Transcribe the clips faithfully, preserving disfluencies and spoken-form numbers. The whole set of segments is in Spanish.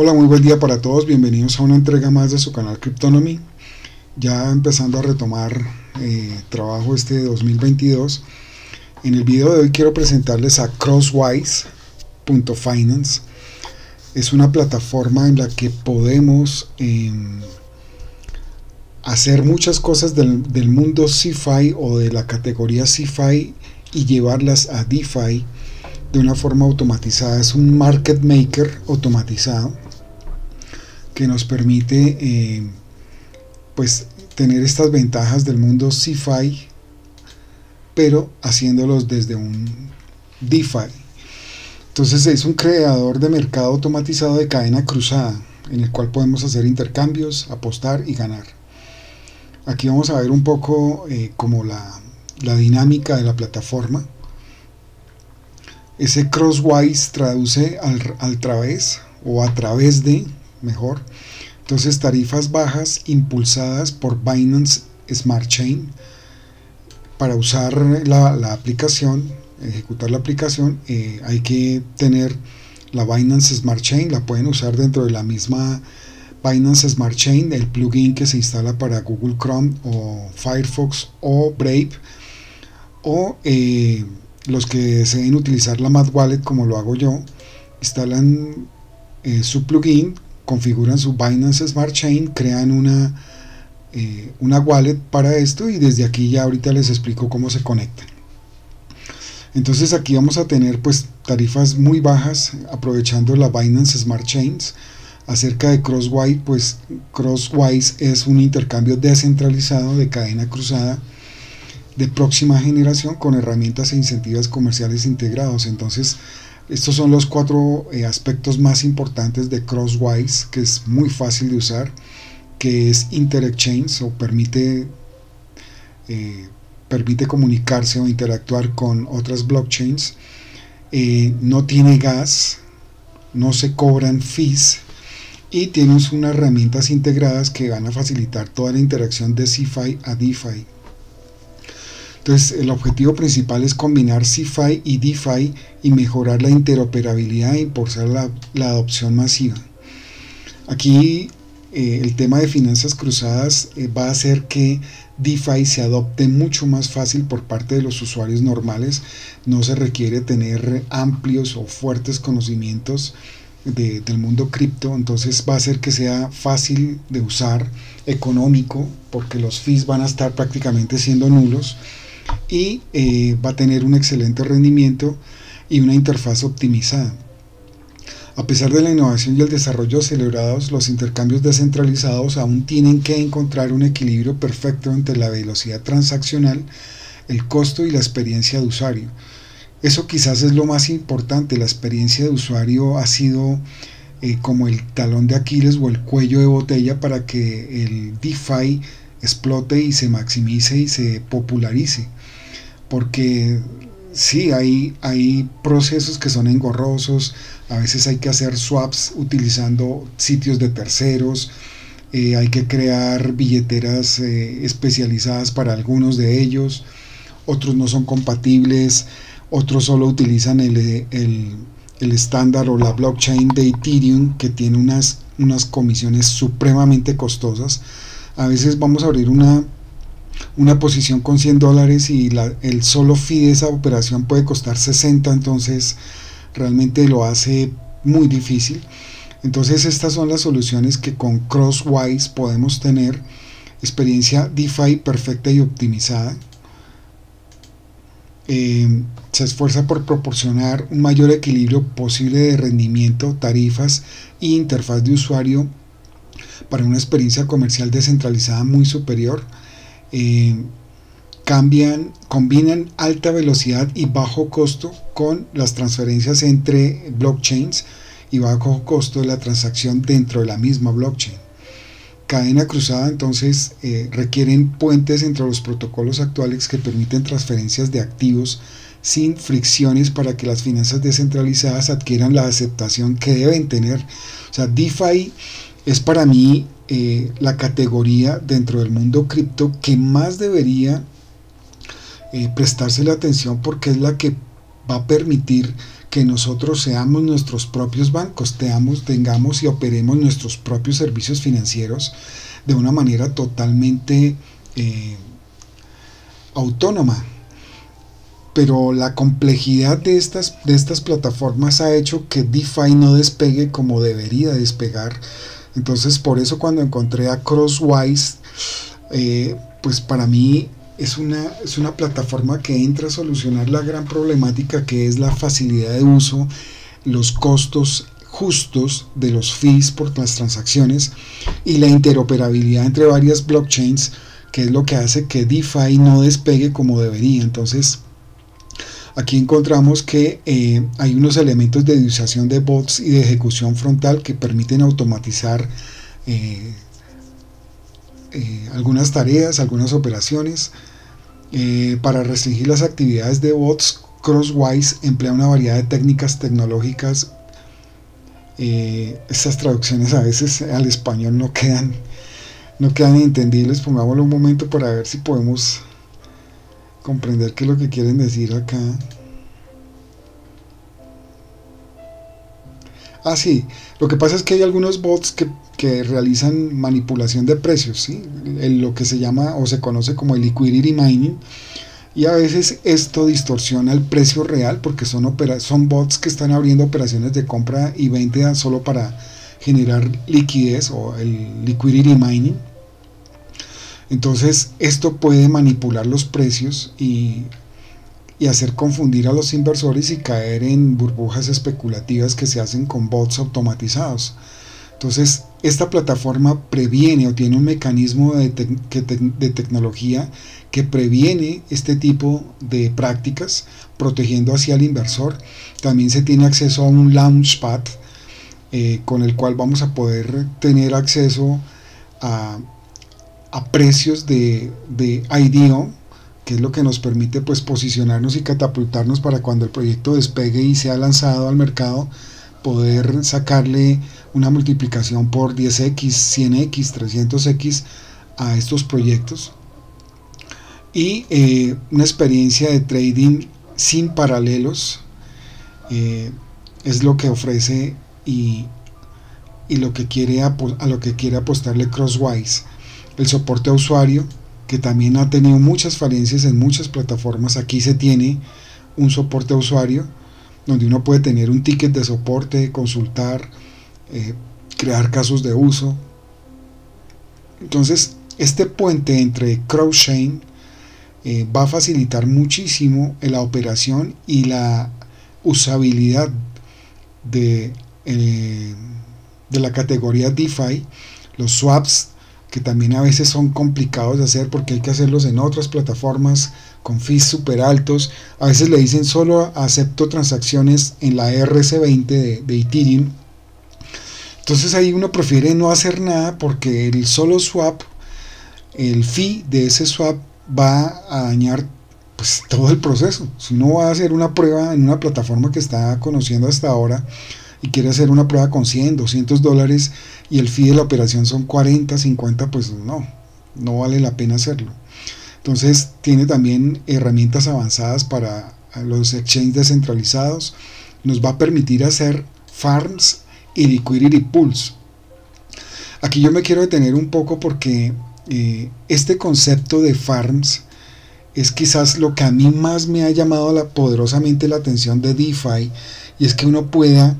Hola, muy buen día para todos, bienvenidos a una entrega más de su canal Cryptonomy, ya empezando a retomar eh, trabajo este de dos mil veintidós. En el video de hoy quiero presentarles a Crosswise punto Finance. Es una plataforma en la que podemos eh, hacer muchas cosas del, del mundo CeFi o de la categoría CeFi y llevarlas a DeFi de una forma automatizada. Es un market maker automatizado que nos permite eh, pues tener estas ventajas del mundo CeFi, pero haciéndolos desde un DeFi. Entonces es un creador de mercado automatizado de cadena cruzada, en el cual podemos hacer intercambios, apostar y ganar. Aquí vamos a ver un poco eh, como la, la dinámica de la plataforma. Ese Crosswise traduce al, al través o a través de, mejor. Entonces, tarifas bajas impulsadas por Binance Smart Chain. Para usar la, la aplicación, ejecutar la aplicación, eh, hay que tener la Binance Smart Chain. La pueden usar dentro de la misma Binance Smart Chain, el plugin que se instala para Google Chrome o Firefox o Brave, o eh, los que deseen utilizar la Mad Wallet, como lo hago yo, instalan eh, su plugin, configuran su Binance Smart Chain, crean una, eh, una wallet para esto, y desde aquí ya ahorita les explico cómo se conectan. Entonces aquí vamos a tener pues tarifas muy bajas aprovechando la Binance Smart Chains. Acerca de Crosswise, pues Crosswise es un intercambio descentralizado de cadena cruzada de próxima generación con herramientas e incentivos comerciales integrados. Entonces estos son los cuatro eh, aspectos más importantes de Crosswise, que es muy fácil de usar, que es InterChain, o permite, eh, permite comunicarse o interactuar con otras blockchains, eh, no tiene gas, no se cobran fees, y tienes unas herramientas integradas que van a facilitar toda la interacción de CeFi a DeFi. Entonces el objetivo principal es combinar CeFi y DeFi y mejorar la interoperabilidad e impulsar la, la adopción masiva. Aquí eh, el tema de finanzas cruzadas eh, va a hacer que DeFi se adopte mucho más fácil por parte de los usuarios normales. No se requiere tener amplios o fuertes conocimientos de, del mundo cripto. Entonces va a hacer que sea fácil de usar, económico, porque los fees van a estar prácticamente siendo nulos, y eh, va a tener un excelente rendimiento y una interfaz optimizada. A pesar de la innovación y el desarrollo acelerados, los intercambios descentralizados aún tienen que encontrar un equilibrio perfecto entre la velocidad transaccional, el costo y la experiencia de usuario. Eso quizás es lo más importante. La experiencia de usuario ha sido eh, como el talón de Aquiles o el cuello de botella para que el DeFi explote y se maximice y se popularice, porque sí, hay, hay procesos que son engorrosos. A veces hay que hacer swaps utilizando sitios de terceros, eh, hay que crear billeteras eh, especializadas para algunos de ellos, otros no son compatibles, otros solo utilizan el estándar o la blockchain de Ethereum, que tiene unas, unas comisiones supremamente costosas. A veces vamos a abrir una, una posición con cien dólares y la, el solo fee de esa operación puede costar sesenta, entonces realmente lo hace muy difícil. Entonces estas son las soluciones que con Crosswise podemos tener: experiencia DeFi perfecta y optimizada. Eh, se esfuerza por proporcionar un mayor equilibrio posible de rendimiento, tarifas e interfaz de usuario para una experiencia comercial descentralizada muy superior. Eh, cambian, combinan alta velocidad y bajo costo con las transferencias entre blockchains y bajo costo de la transacción dentro de la misma blockchain. Cadena cruzada, entonces eh, requieren puentes entre los protocolos actuales que permiten transferencias de activos sin fricciones para que las finanzas descentralizadas adquieran la aceptación que deben tener. O sea, DeFi es para mí eh, la categoría dentro del mundo cripto que más debería eh, prestarse la atención, porque es la que va a permitir que nosotros seamos nuestros propios bancos, teamos, tengamos y operemos nuestros propios servicios financieros de una manera totalmente eh, autónoma. Pero la complejidad de estas, de estas plataformas ha hecho que DeFi no despegue como debería despegar. Entonces, por eso cuando encontré a Crosswise, eh, pues para mí es una, es una plataforma que entra a solucionar la gran problemática que es la facilidad de uso, los costos justos de los fees por las transacciones y la interoperabilidad entre varias blockchains, que es lo que hace que DeFi no despegue como debería. Entonces, aquí encontramos que eh, hay unos elementos de utilización de bots y de ejecución frontal que permiten automatizar eh, eh, algunas tareas, algunas operaciones. Eh, para restringir las actividades de bots, Crosswise emplea una variedad de técnicas tecnológicas. Eh, estas traducciones a veces al español no quedan, no quedan entendibles. Pongámoslo un momento para ver si podemos comprender qué es lo que quieren decir acá. Ah, sí, lo que pasa es que hay algunos bots que, que realizan manipulación de precios, ¿sí? El, lo que se llama o se conoce como el liquidity mining, y a veces esto distorsiona el precio real porque son, opera son bots que están abriendo operaciones de compra y venta solo para generar liquidez, o el liquidity mining. Entonces esto puede manipular los precios y, y hacer confundir a los inversores y caer en burbujas especulativas que se hacen con bots automatizados. Entonces esta plataforma previene o tiene un mecanismo de, te que te de tecnología que previene este tipo de prácticas, protegiendo hacia el inversor. También se tiene acceso a un launchpad eh, con el cual vamos a poder tener acceso a a precios de, de I D O, que es lo que nos permite pues posicionarnos y catapultarnos para cuando el proyecto despegue y sea lanzado al mercado, poder sacarle una multiplicación por diez equis, cien equis, trescientos equis a estos proyectos, y eh, una experiencia de trading sin paralelos eh, es lo que ofrece y, y lo que quiere a lo que quiere apostarle Crosswise. El soporte a usuario, que también ha tenido muchas falencias en muchas plataformas. Aquí se tiene un soporte a usuario donde uno puede tener un ticket de soporte, consultar, eh, crear casos de uso. Entonces este puente entre Crosschain eh, va a facilitar muchísimo la operación y la usabilidad de, eh, de la categoría DeFi. Los swaps, que también a veces son complicados de hacer porque hay que hacerlos en otras plataformas con fees súper altos. A veces le dicen solo acepto transacciones en la R C veinte de, de Ethereum. Entonces ahí uno prefiere no hacer nada porque el solo swap, el fee de ese swap va a dañar pues todo el proceso. Si uno va a hacer una prueba en una plataforma que está conociendo hasta ahora y quiere hacer una prueba con cien, doscientos dólares y el fee de la operación son cuarenta, cincuenta, pues no, no vale la pena hacerlo. Entonces tiene también herramientas avanzadas para los exchanges descentralizados, nos va a permitir hacer farms y liquidity pools. Aquí yo me quiero detener un poco porque eh, este concepto de farms es quizás lo que a mí más me ha llamado la, poderosamente la atención de DeFi, y es que uno pueda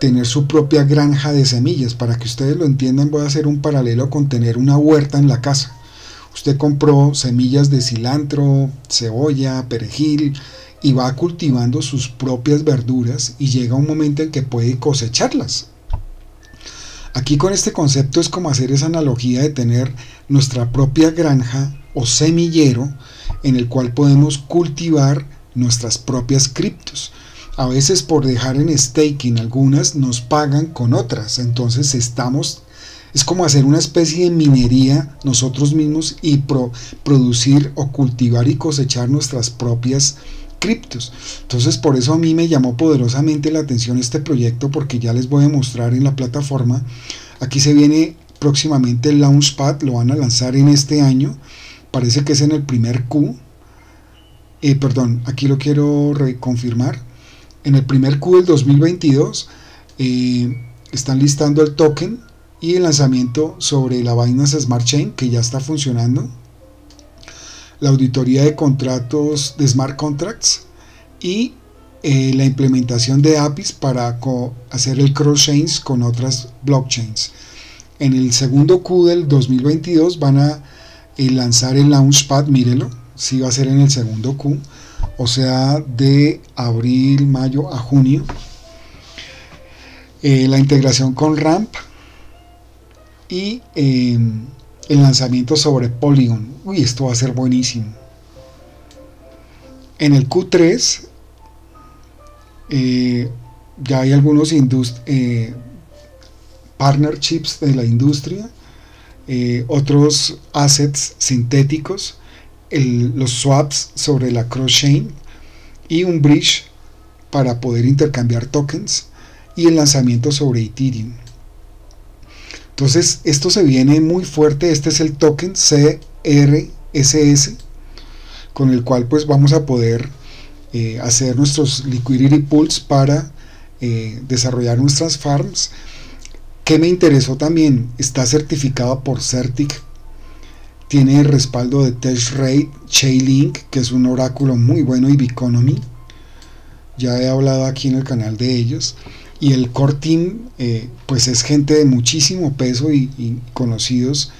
tener su propia granja de semillas. Para que ustedes lo entiendan, voy a hacer un paralelo con tener una huerta en la casa. Usted compró semillas de cilantro, cebolla, perejil, y va cultivando sus propias verduras y llega un momento en que puede cosecharlas. Aquí con este concepto es como hacer esa analogía de tener nuestra propia granja o semillero en el cual podemos cultivar nuestras propias criptos. A veces por dejar en staking algunas nos pagan con otras, entonces estamos, es como hacer una especie de minería nosotros mismos y pro, producir o cultivar y cosechar nuestras propias criptos. Entonces por eso a mí me llamó poderosamente la atención este proyecto, porque ya les voy a mostrar en la plataforma. Aquí se viene próximamente el Launchpad, lo van a lanzar en este año, parece que es en el primer Q, eh, perdón, aquí lo quiero reconfirmar. en el primer Q del dos mil veintidós eh, están listando el token y el lanzamiento sobre la Binance Smart Chain, que ya está funcionando, la auditoría de contratos de Smart Contracts y eh, la implementación de A P Is para hacer el cross-chains con otras blockchains. En el segundo Q del dos mil veintidós van a eh, lanzar el Launchpad, mírelo, sí va a ser en el segundo Q, o sea, de abril, mayo a junio. Eh, la integración con Ramp y eh, el lanzamiento sobre Polygon. Uy, esto va a ser buenísimo. En el Q tres eh, ya hay algunos eh, partnerships de la industria, eh, otros assets sintéticos, el, los swaps sobre la cross-chain y un bridge para poder intercambiar tokens y el lanzamiento sobre Ethereum. Entonces esto se viene muy fuerte. Este es el token C R S S con el cual pues vamos a poder eh, hacer nuestros liquidity pools para eh, desarrollar nuestras farms. Que me interesó también, está certificado por CertiK, tiene el respaldo de TestRate, Chainlink, que es un oráculo muy bueno, y Biconomy. Ya he hablado aquí en el canal de ellos. Y el core team eh, pues es gente de muchísimo peso y, y conocidos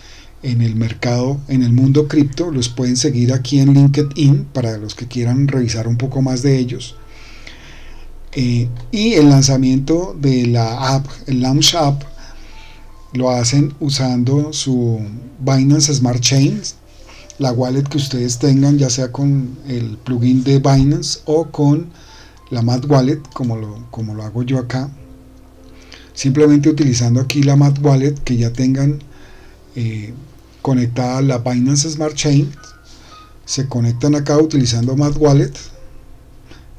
en el mercado, en el mundo cripto. Los pueden seguir aquí en LinkedIn para los que quieran revisar un poco más de ellos. Eh, y el lanzamiento de la app, el launch app, lo hacen usando su Binance Smart Chain, la wallet que ustedes tengan, ya sea con el plugin de Binance o con la Mad Wallet, como lo, como lo hago yo acá, simplemente utilizando aquí la Mad Wallet que ya tengan eh, conectada a la Binance Smart Chain. Se conectan acá utilizando Mad Wallet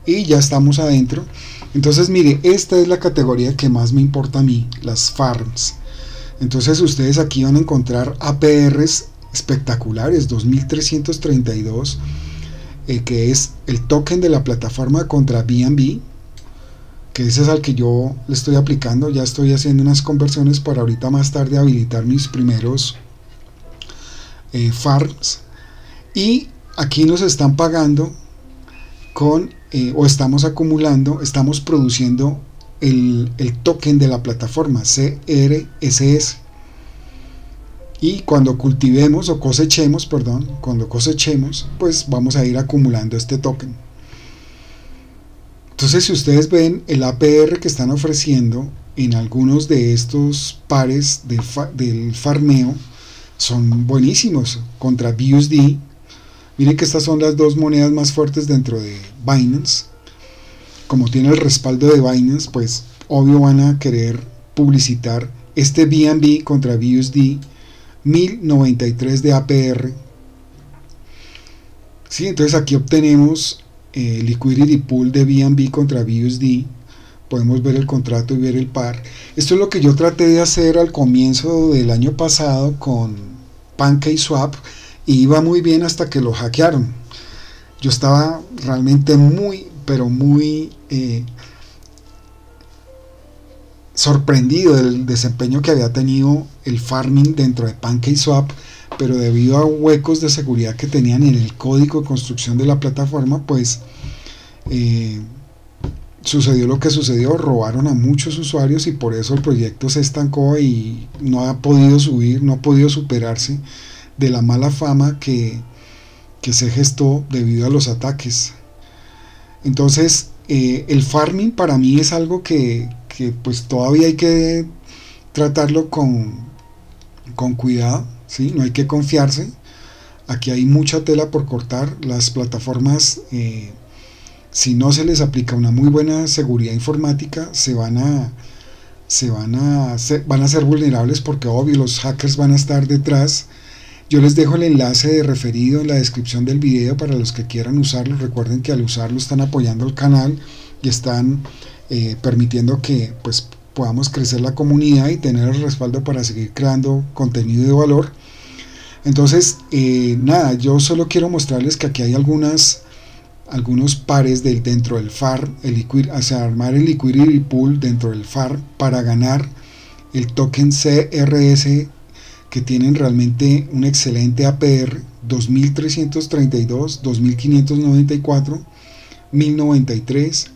y ya estamos adentro. Entonces mire, esta es la categoría que más me importa a mí, las farms. Entonces ustedes aquí van a encontrar A P Rs espectaculares, dos mil trescientos treinta y dos, Eh, que es el token de la plataforma contra B N B, que ese es al que yo le estoy aplicando. Ya estoy haciendo unas conversiones para ahorita más tarde habilitar mis primeros eh, farms. Y aquí nos están pagando con eh, o estamos acumulando, estamos produciendo el, el token de la plataforma C R S S. Y cuando cultivemos o cosechemos, perdón, cuando cosechemos, pues vamos a ir acumulando este token. Entonces, si ustedes ven el A P R que están ofreciendo en algunos de estos pares de fa del farmeo, son buenísimos. Contra B U S D, miren que estas son las dos monedas más fuertes dentro de Binance. Como tiene el respaldo de Binance, pues obvio van a querer publicitar este B N B contra B U S D. mil noventa y tres de A P R, ¿sí? Entonces aquí obtenemos eh, liquidity pool de B N B contra B U S D, podemos ver el contrato y ver el par. Esto es lo que yo traté de hacer al comienzo del año pasado con PancakeSwap y iba muy bien hasta que lo hackearon. Yo estaba realmente muy, pero muy eh, sorprendido del desempeño que había tenido el farming dentro de PancakeSwap, pero debido a huecos de seguridad que tenían en el código de construcción de la plataforma, pues eh, sucedió lo que sucedió. Robaron a muchos usuarios y por eso el proyecto se estancó y no ha podido subir, no ha podido superarse de la mala fama que, que se gestó debido a los ataques. Entonces eh, el farming para mí es algo que que pues todavía hay que tratarlo con, con cuidado, ¿sí? No hay que confiarse. Aquí hay mucha tela por cortar. Las plataformas, eh, si no se les aplica una muy buena seguridad informática, se van a se van a, se, van a ser vulnerables, porque obvio los hackers van a estar detrás. Yo les dejo el enlace de referido en la descripción del video para los que quieran usarlo. Recuerden que al usarlo están apoyando al canal y están Eh, permitiendo que pues podamos crecer la comunidad y tener el respaldo para seguir creando contenido de valor. Entonces eh, nada, yo solo quiero mostrarles que aquí hay algunas algunos pares del, dentro del F A R, el liquid, o sea, armar el liquidity pool dentro del F A R para ganar el token C R S, que tienen realmente un excelente A P R: dos mil trescientos treinta y dos, dos mil quinientos noventa y cuatro, mil noventa y tres,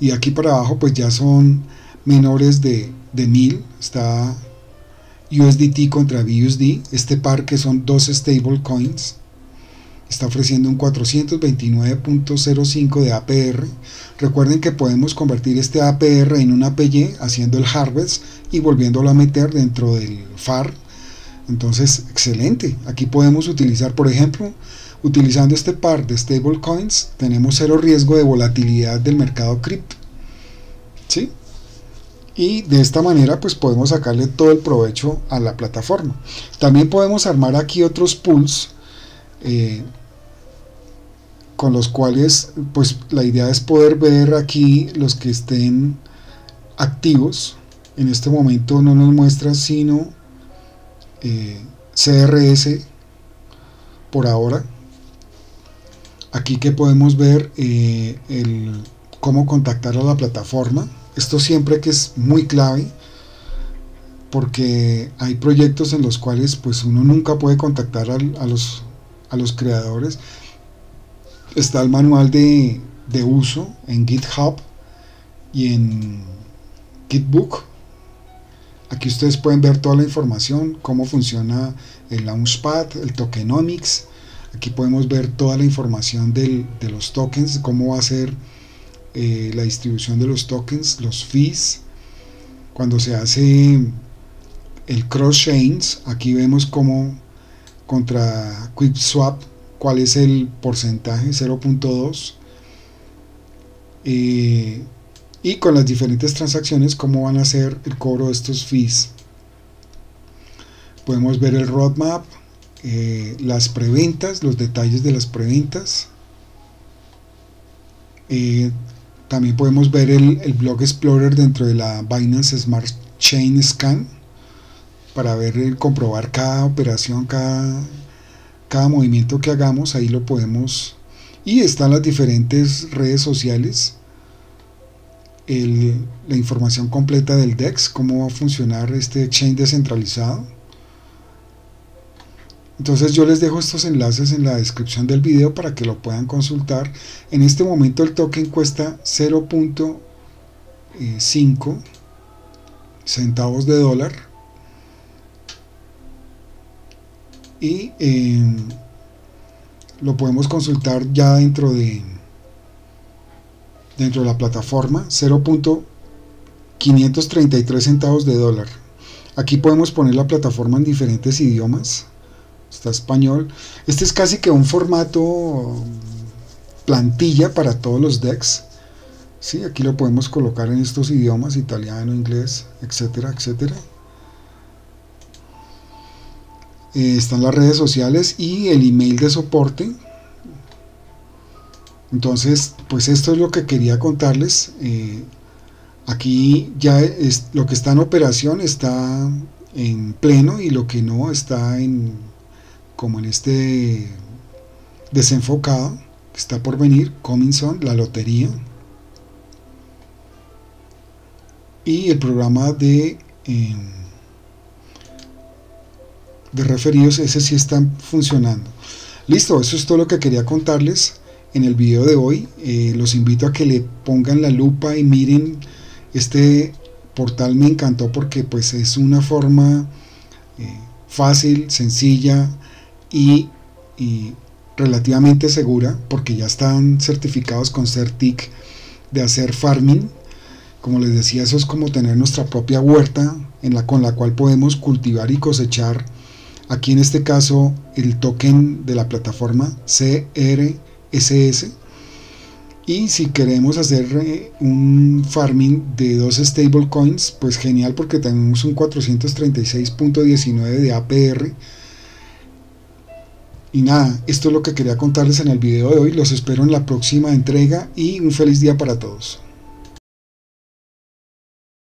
y aquí para abajo pues ya son menores de, de mil. Está U S D T contra B U S D, este par que son dos stable coins, está ofreciendo un cuatrocientos veintinueve punto cero cinco de A P R. Recuerden que podemos convertir este A P R en un A P Y haciendo el harvest y volviéndolo a meter dentro del F A R. Entonces, excelente. Aquí podemos utilizar, por ejemplo, utilizando este par de stablecoins, tenemos cero riesgo de volatilidad del mercado cripto, ¿sí? Y de esta manera pues podemos sacarle todo el provecho a la plataforma. También podemos armar aquí otros pools, Eh, con los cuales pues la idea es poder ver aquí los que estén activos. En este momento no nos muestra sino eh, C R S por ahora. Aquí que podemos ver eh, el, cómo contactar a la plataforma. Esto siempre que es muy clave, porque hay proyectos en los cuales pues uno nunca puede contactar a, a los a los creadores. Está el manual de, de uso en GitHub y en Gitbook. Aquí ustedes pueden ver toda la información, cómo funciona el Launchpad, el Tokenomics. Aquí podemos ver toda la información del, de los tokens, cómo va a ser eh, la distribución de los tokens, los fees, cuando se hace el cross chains. Aquí vemos cómo contra QuickSwap, cuál es el porcentaje, cero punto dos, eh, y con las diferentes transacciones cómo van a ser el cobro de estos fees. Podemos ver el roadmap, eh, las preventas, los detalles de las preventas. Eh, también podemos ver el, el Blog Explorer dentro de la Binance Smart Chain Scan, para ver, comprobar cada operación, cada, cada movimiento que hagamos, ahí lo podemos. Y están las diferentes redes sociales, el, la información completa del D E X, cómo va a funcionar este exchange descentralizado. Entonces yo les dejo estos enlaces en la descripción del video para que lo puedan consultar. En este momento el token cuesta cero punto cinco centavos de dólar. Y eh, lo podemos consultar ya dentro de dentro de la plataforma, cero punto quinientos treinta y tres centavos de dólar. Aquí podemos poner la plataforma en diferentes idiomas, está español. Este es casi que un formato plantilla para todos los D E X, ¿sí? Aquí lo podemos colocar en estos idiomas: italiano, inglés, etcétera, etcétera. Eh, están las redes sociales y el email de soporte. Entonces pues esto es lo que quería contarles. Eh, aquí ya es, lo que está en operación está en pleno, y lo que no está en, como en este desenfocado que está por venir, Cominson, la lotería y el programa de eh, de referidos, ese sí están funcionando. Listo, eso es todo lo que quería contarles en el video de hoy. Eh, los invito a que le pongan la lupa y miren. Este portal me encantó porque pues es una forma eh, fácil, sencilla y, y relativamente segura, porque ya están certificados con CertiK de hacer farming. Como les decía, eso es como tener nuestra propia huerta en la, con la cual podemos cultivar y cosechar. Aquí en este caso el token de la plataforma C R S S, y si queremos hacer un farming de dos stablecoins pues genial, porque tenemos un cuatrocientos treinta y seis punto diecinueve de A P R. Y nada, esto es lo que quería contarles en el video de hoy. Los espero en la próxima entrega y un feliz día para todos.